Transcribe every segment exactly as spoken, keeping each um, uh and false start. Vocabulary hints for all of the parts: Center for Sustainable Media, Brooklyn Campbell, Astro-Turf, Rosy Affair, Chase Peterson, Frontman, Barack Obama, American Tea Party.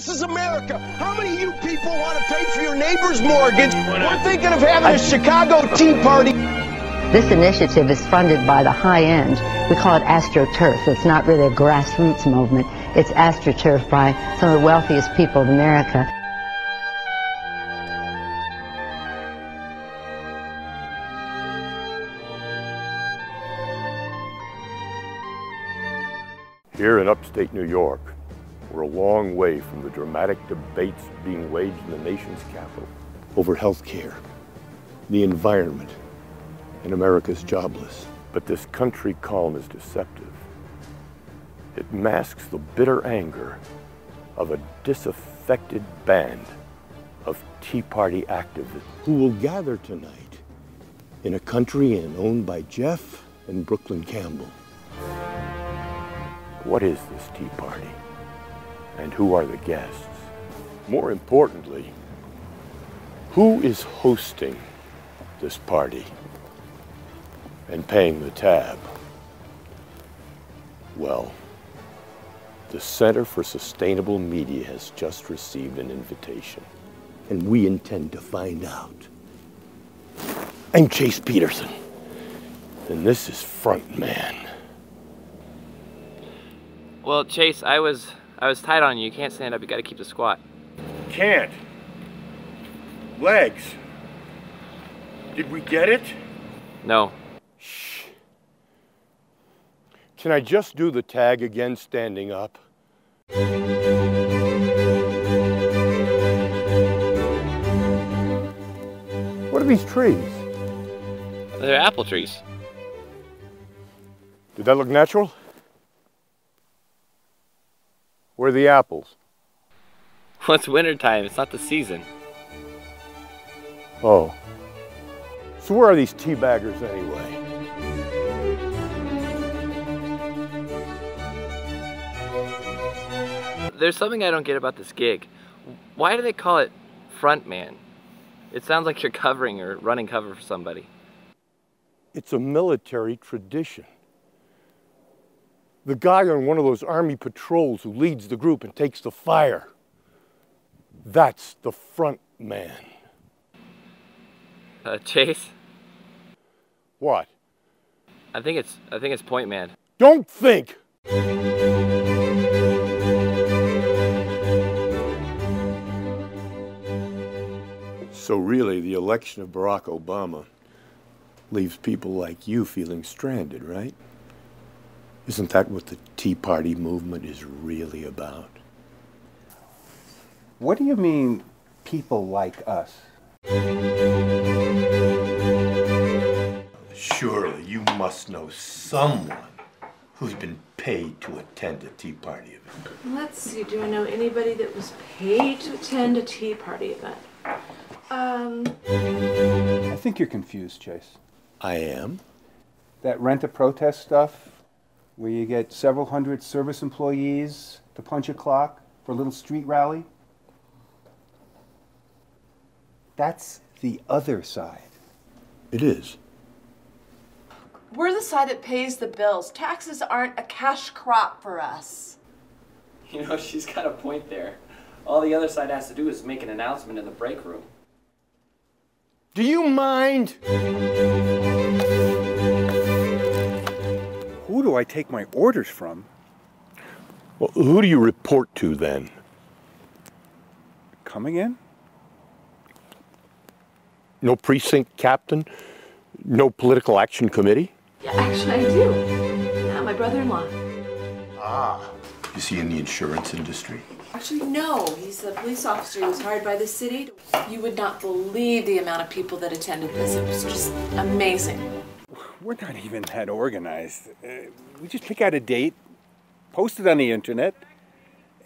This is America. How many of you people want to pay for your neighbor's mortgage? We're thinking of having a Chicago Tea Party. This initiative is funded by the high end. We call it Astro-Turf. It's not really a grassroots movement. It's Astro-Turf by some of the wealthiest people in America. Here in upstate New York, we're a long way from the dramatic debates being waged in the nation's capital over health care, the environment, and America's jobless. But this country calm is deceptive. It masks the bitter anger of a disaffected band of Tea Party activists who will gather tonight in a country inn owned by Jeff and Brooklyn Campbell. What is this Tea Party? And who are the guests? More importantly, who is hosting this party and paying the tab? Well, the Center for Sustainable Media has just received an invitation, and we intend to find out. I'm Chase Peterson, and this is Frontman. Well, Chase, I was I was tight on you. You can't stand up. You got to keep the squat. Can't. Legs. Did we get it? No. Shh. Can I just do the tag again, standing up? What are these trees? They're apple trees. Did that look natural? Where are the apples? Well, it's wintertime, it's not the season. Oh. So where are these tea baggers anyway? There's something I don't get about this gig. Why do they call it Frontman? It sounds like you're covering or running cover for somebody. It's a military tradition. The guy on one of those army patrols who leads the group and takes the fire. That's the front man. Uh, Chase? What? I think it's, I think it's point man. Don't think! So really, the election of Barack Obama leaves people like you feeling stranded, right? Isn't that what the Tea Party movement is really about? What do you mean, people like us? Surely you must know someone who's been paid to attend a Tea Party event. Let's see, do I know anybody that was paid to attend a Tea Party event? Um... I think you're confused, Chase. I am? That rent-a-protest stuff, where you get several hundred service employees to punch a clock for a little street rally. That's the other side. It is. We're the side that pays the bills. Taxes aren't a cash crop for us. You know, she's got a point there. All the other side has to do is make an announcement in the break room. Do you mind? Who do I take my orders from? Well, who do you report to then? Coming in? No precinct captain? No political action committee? Yeah, actually I do. Yeah, my brother-in-law. Ah, is he in the insurance industry? Actually, no. He's a police officer. He was hired by the city. You would not believe the amount of people that attended this. It was just amazing. We're not even that organized. Uh, we just pick out a date, post it on the internet,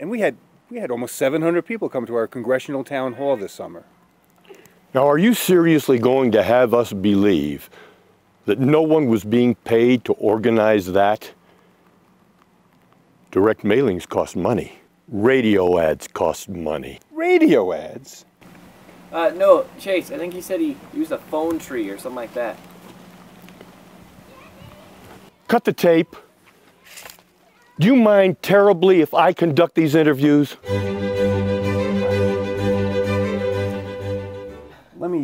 and we had we had almost seven hundred people come to our congressional town hall this summer. Now, are you seriously going to have us believe that no one was being paid to organize that? Direct mailings cost money. Radio ads cost money. Radio ads? Uh, no, Chase, I think he said he used a phone tree or something like that. Cut the tape. Do you mind terribly if I conduct these interviews?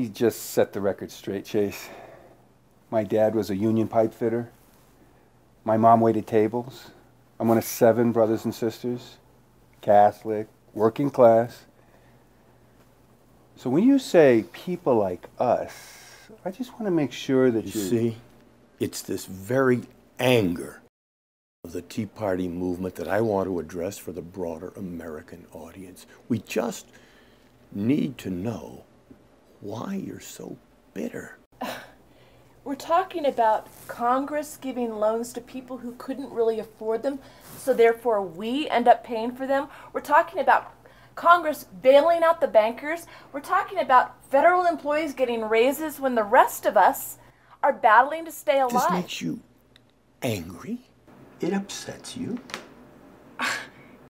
me just set the record straight, Chase. My dad was a union pipe fitter. My mom waited tables. I'm one of seven brothers and sisters, Catholic, working class. So when you say people like us, I just want to make sure that you... You see, it's this very anger of the Tea Party movement that I want to address for the broader American audience. We just need to know why you're so bitter. We're talking about Congress giving loans to people who couldn't really afford them, so therefore we end up paying for them. We're talking about Congress bailing out the bankers. We're talking about federal employees getting raises when the rest of us are battling to stay alive. This makes you angry? It upsets you?